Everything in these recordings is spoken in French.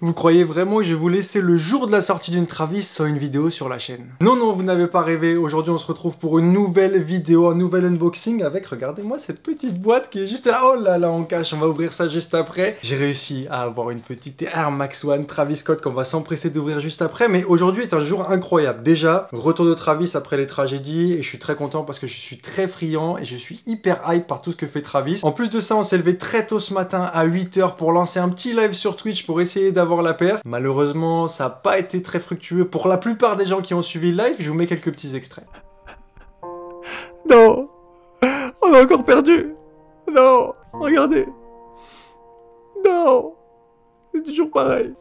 Vous croyez vraiment que je vais vous laisser le jour de la sortie d'une Travis sans une vidéo sur la chaîne? Non, non, vous n'avez pas rêvé. Aujourd'hui, on se retrouve pour une nouvelle vidéo, un nouvel unboxing avec, regardez-moi cette petite boîte qui est juste là. Oh là là, on cache, on va ouvrir ça juste après. J'ai réussi à avoir une petite Air Max One Travis Scott qu'on va s'empresser d'ouvrir juste après. Mais aujourd'hui est un jour incroyable. Déjà, retour de Travis après les tragédies. Et je suis très content parce que je suis très friand et je suis hyper hype par tout ce que fait Travis. En plus de ça, on s'est levé très tôt ce matin à 8 h pour lancer un petit live sur Twitch pour essayer d'avoir la paire. Malheureusement, ça n'a pas été très fructueux pour la plupart des gens qui ont suivi le live. Je vous mets quelques petits extraits. Non, on a encore perdu. Non, regardez. Non, c'est toujours pareil.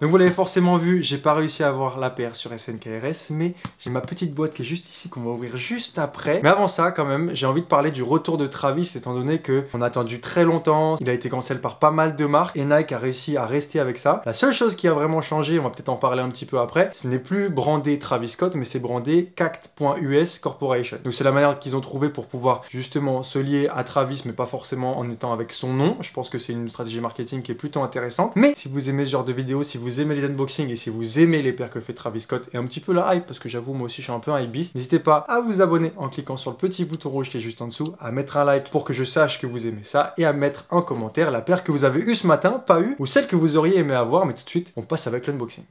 Donc vous l'avez forcément vu, j'ai pas réussi à avoir la paire sur SNKRS, mais j'ai ma petite boîte qui est juste ici qu'on va ouvrir juste après. Mais avant ça, quand même, j'ai envie de parler du retour de Travis, étant donné que on a attendu très longtemps, il a été cancel par pas mal de marques et Nike a réussi à rester avec ça. La seule chose qui a vraiment changé, on va peut-être en parler un petit peu après, ce n'est plus brandé Travis Scott, mais c'est brandé Cact.us Corporation. Donc c'est la manière qu'ils ont trouvé pour pouvoir justement se lier à Travis, mais pas forcément en étant avec son nom. Je pense que c'est une stratégie marketing qui est plutôt intéressante. Mais si vous aimez ce genre de vidéo, si vous aimez les unboxings et si vous aimez les paires que fait Travis Scott et un petit peu la hype, parce que j'avoue moi aussi je suis un peu un hypebeast, n'hésitez pas à vous abonner en cliquant sur le petit bouton rouge qui est juste en dessous, à mettre un like pour que je sache que vous aimez ça et à mettre en commentaire la paire que vous avez eue ce matin, pas eue, ou celle que vous auriez aimé avoir. Mais tout de suite on passe avec l'unboxing.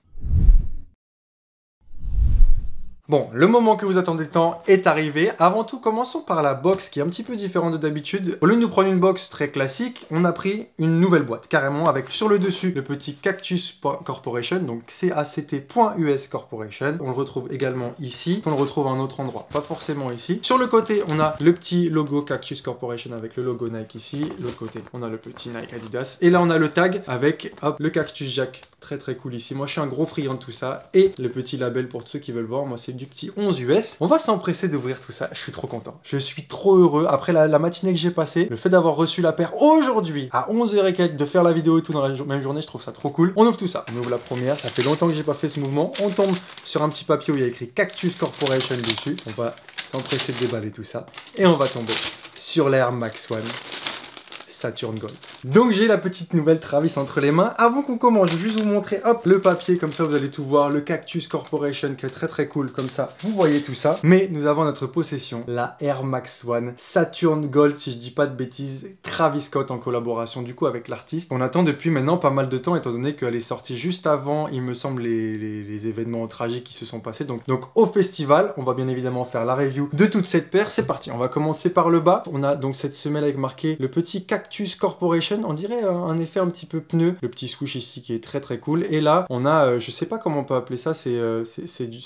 Bon, le moment que vous attendez tant est arrivé. Avant tout, commençons par la box qui est un petit peu différente de d'habitude. Au lieu de nous prendre une box très classique, on a pris une nouvelle boîte, carrément, avec sur le dessus le petit Cact.us Corporation, donc cact.us Corporation. On le retrouve également ici, on le retrouve à un autre endroit, pas forcément ici. Sur le côté, on a le petit logo Cact.us Corporation avec le logo Nike ici. L'autre côté, on a le petit Nike Adidas. Et là, on a le tag avec, hop, le Cactus Jack. Très très cool ici. Moi, je suis un gros friand de tout ça. Et le petit label pour ceux qui veulent voir, moi, c'est du petit 11 US. On va s'empresser d'ouvrir tout ça. Je suis trop content. Je suis trop heureux. Après la matinée que j'ai passée, le fait d'avoir reçu la paire aujourd'hui à 11 h et quelques, de faire la vidéo et tout dans la même journée, je trouve ça trop cool. On ouvre tout ça. On ouvre la première. Ça fait longtemps que j'ai pas fait ce mouvement. On tombe sur un petit papier où il y a écrit Cact.us Corporation dessus. On va s'empresser de déballer tout ça. Et on va tomber sur l'Air Max One Saturn Gold. Donc j'ai la petite nouvelle Travis entre les mains. Avant qu'on commence, je vais juste vous montrer, hop, le papier, comme ça vous allez tout voir, le Cact.us Corporation qui est très très cool, comme ça vous voyez tout ça. Mais nous avons notre possession, la Air Max One Saturn Gold, si je dis pas de bêtises, Travis Scott en collaboration du coup avec l'artiste. On attend depuis maintenant pas mal de temps, étant donné qu'elle est sortie juste avant, il me semble, les événements tragiques qui se sont passés. Donc au festival, on va bien évidemment faire la review de toute cette paire. C'est parti, on va commencer par le bas. On a donc cette semelle avec marqué le petit Cact.us Corporation, on dirait un effet un petit peu pneu, le petit swoosh ici qui est très très cool. Et là on a, je sais pas comment on peut appeler ça, c'est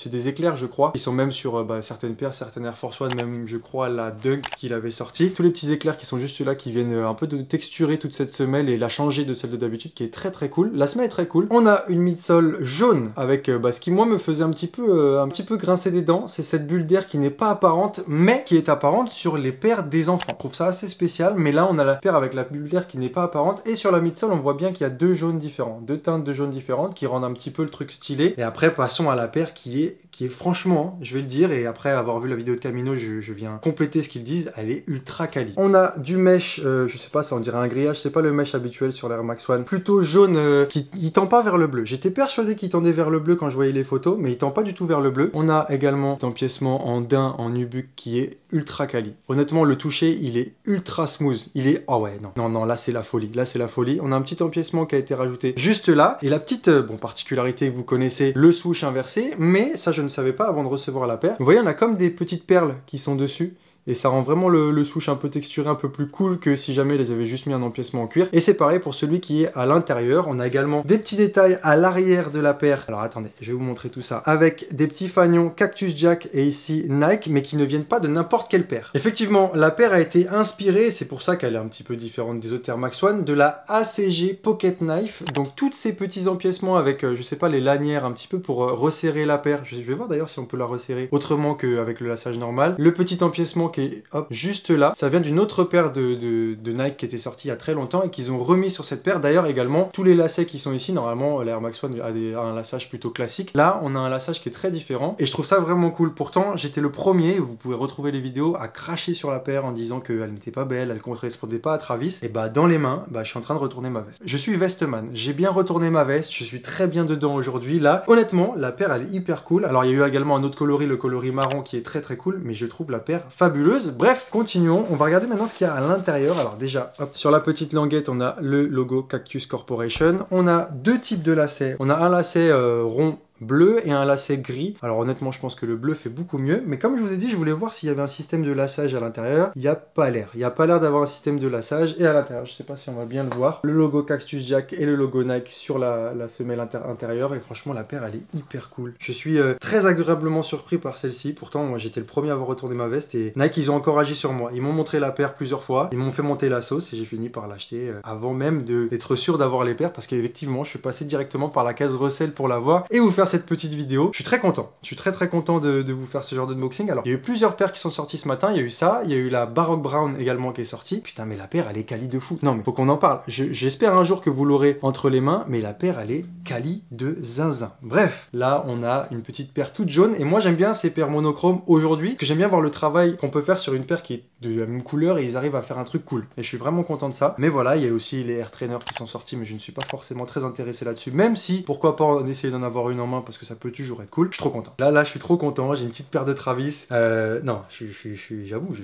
des éclairs je crois. Ils sont même sur certaines paires, certaines Air Force One, même je crois la Dunk qu'il avait sorti. Tous les petits éclairs qui sont juste là, qui viennent un peu de texturer toute cette semelle et la changer de celle de d'habitude, qui est très très cool. La semelle est très cool. On a une midsole jaune avec ce qui moi me faisait un petit peu grincer des dents, c'est cette bulle d'air qui n'est pas apparente mais qui est apparente sur les paires des enfants. Je trouve ça assez spécial, mais là on a la paire avec la bulle d'air qui n'est pas apparente, et sur la midsole on voit bien qu'il y a deux jaunes différents, deux teintes de jaune différentes qui rendent un petit peu le truc stylé. Et après passons à la paire qui est franchement, je vais le dire, et après avoir vu la vidéo de Camino, je viens compléter ce qu'ils disent, elle est ultra quali. On a du mesh, je sais pas, ça on dirait un grillage, c'est pas le mesh habituel sur l'Air Max One, plutôt jaune, qui il tend pas vers le bleu. J'étais persuadé qu'il tendait vers le bleu quand je voyais les photos, mais il tend pas du tout vers le bleu. On a également l'empiècement en daim, en nubuck, qui est ultra quali. Honnêtement le toucher il est ultra smooth, il est, oh ouais, non, là c'est la folie, là c'est la folie. On a un petit empiècement qui a été rajouté juste là, et la petite particularité que vous connaissez, le swoosh inversé, mais ça je ne savais pas avant de recevoir la paire. Vous voyez, on a comme des petites perles qui sont dessus. Et ça rend vraiment le swoosh un peu texturé, un peu plus cool que si jamais ils avaient juste mis un empiècement en cuir. Et c'est pareil pour celui qui est à l'intérieur. On a également des petits détails à l'arrière de la paire. Alors attendez, je vais vous montrer tout ça. Avec des petits fanions Cactus Jack et ici Nike, mais qui ne viennent pas de n'importe quelle paire. Effectivement, la paire a été inspirée, c'est pour ça qu'elle est un petit peu différente des autres Air Max One, de la ACG Pocket Knife. Donc tous ces petits empiècements avec, je sais pas, les lanières un petit peu pour resserrer la paire. Je vais voir d'ailleurs si on peut la resserrer autrement qu'avec le lassage normal. Le petit empiècement qui est hop, juste là. Ça vient d'une autre paire de Nike qui était sortie il y a très longtemps et qu'ils ont remis sur cette paire. D'ailleurs également, tous les lacets qui sont ici, normalement l'Air Max One a un laçage plutôt classique. Là, on a un laçage qui est très différent et je trouve ça vraiment cool. Pourtant, j'étais le premier, vous pouvez retrouver les vidéos, à cracher sur la paire en disant qu'elle n'était pas belle, elle ne correspondait pas à Travis. Et bah dans les mains, bah, je suis en train de retourner ma veste. Je suis vesteman, j'ai bien retourné ma veste, je suis très bien dedans aujourd'hui. Là, honnêtement, la paire elle est hyper cool. Alors il y a eu également un autre coloris, le coloris marron qui est très très cool, mais je trouve la paire fabuleuse. Bref, continuons, on va regarder maintenant ce qu'il y a à l'intérieur. Alors déjà, hop, sur la petite languette, on a le logo Cact.us Corporation. On a deux types de lacets. On a un lacet rond bleu et un lacet gris. Alors honnêtement, je pense que le bleu fait beaucoup mieux, mais comme je vous ai dit, je voulais voir s'il y avait un système de laçage à l'intérieur. Il n'y a pas l'air. Il n'y a pas l'air d'avoir un système de laçage. Et à l'intérieur, je sais pas si on va bien le voir, le logo Cact.us Jack et le logo Nike sur la semelle intérieure. Et franchement, la paire, elle est hyper cool. Je suis très agréablement surpris par celle-ci. Pourtant, moi, j'étais le premier à avoir retourné ma veste et Nike, ils ont encore agi sur moi. Ils m'ont montré la paire plusieurs fois. Ils m'ont fait monter la sauce et j'ai fini par l'acheter avant même d'être sûr d'avoir les paires, parce qu'effectivement, je suis passé directement par la case recel pour l'avoir et vous faire cette petite vidéo. Je suis très content. Je suis très très content de vous faire ce genre de unboxing. Alors, il y a eu plusieurs paires qui sont sorties ce matin. Il y a eu ça, il y a eu la Baroque Brown également qui est sortie. Putain, mais la paire, elle est quali de fou. Non, mais faut qu'on en parle. J'espère un jour que vous l'aurez entre les mains, mais la paire, elle est quali de zinzin. Bref, là, on a une petite paire toute jaune et moi, j'aime bien ces paires monochromes aujourd'hui, parce que j'aime bien voir le travail qu'on peut faire sur une paire qui est de la même couleur et ils arrivent à faire un truc cool. Et je suis vraiment content de ça. Mais voilà, il y a aussi les Air Trainer qui sont sortis, mais je ne suis pas forcément très intéressé là-dessus, même si, pourquoi pas en essayer d'en avoir une en main, parce que ça peut toujours être cool. Je suis trop content. Là, je suis trop content. J'ai une petite paire de Travis. Non, j'avoue,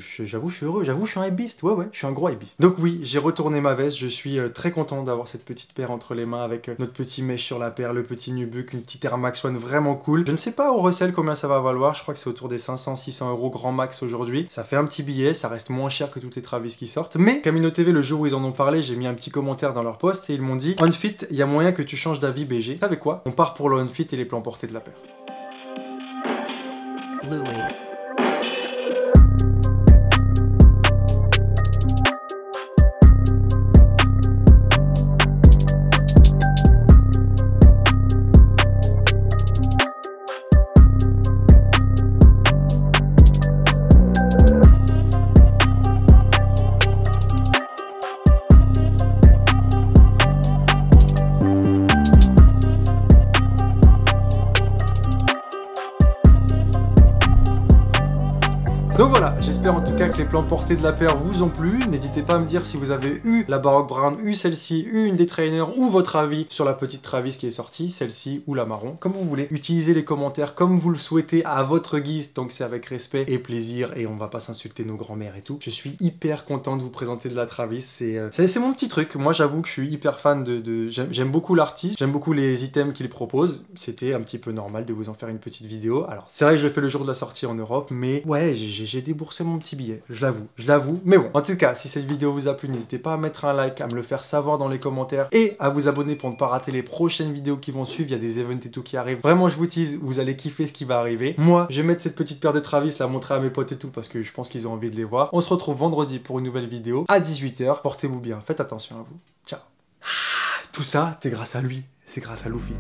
je suis heureux. J'avoue, je suis un hébiste. Ouais, je suis un gros hébiste. Donc oui, j'ai retourné ma veste. Je suis très content d'avoir cette petite paire entre les mains avec notre petit mèche sur la paire, le petit nubuck, une petite Air Max One vraiment cool. Je ne sais pas au recel combien ça va valoir. Je crois que c'est autour des 500-600 € grand max aujourd'hui. Ça fait un petit billet. Ça reste moins cher que toutes les Travis qui sortent. Mais Camino TV, le jour où ils en ont parlé, j'ai mis un petit commentaire dans leur post et ils m'ont dit: Unfit, il y a moyen que tu changes d'avis, BG. Vous savez quoi? On part pour le Unfit et les plans portés de la paire. Donc voilà, j'espère en tout cas que les plans portés de la paire vous ont plu. N'hésitez pas à me dire si vous avez eu la Baroque Brown, eu celle-ci, eu une des Trainers, ou votre avis sur la petite Travis qui est sortie, celle-ci ou la marron, comme vous voulez. Utilisez les commentaires comme vous le souhaitez à votre guise, donc c'est avec respect et plaisir et on va pas s'insulter nos grands-mères et tout. Je suis hyper content de vous présenter de la Travis, c'est mon petit truc. Moi j'avoue que je suis hyper fan j'aime beaucoup l'artiste, j'aime beaucoup les items qu'il propose. C'était un petit peu normal de vous en faire une petite vidéo. Alors c'est vrai que je le fais le jour de la sortie en Europe, mais ouais, j'ai déboursé mon petit billet, je l'avoue, mais bon, en tout cas, si cette vidéo vous a plu, n'hésitez pas à mettre un like, à me le faire savoir dans les commentaires et à vous abonner pour ne pas rater les prochaines vidéos qui vont suivre. Il y a des events et tout qui arrivent, vraiment je vous tease, vous allez kiffer ce qui va arriver. Moi, je vais mettre cette petite paire de Travis, la montrer à mes potes et tout, parce que je pense qu'ils ont envie de les voir. On se retrouve vendredi pour une nouvelle vidéo à 18 h, portez-vous bien, faites attention à vous, ciao. Tout ça, c'est grâce à lui, c'est grâce à Luffy.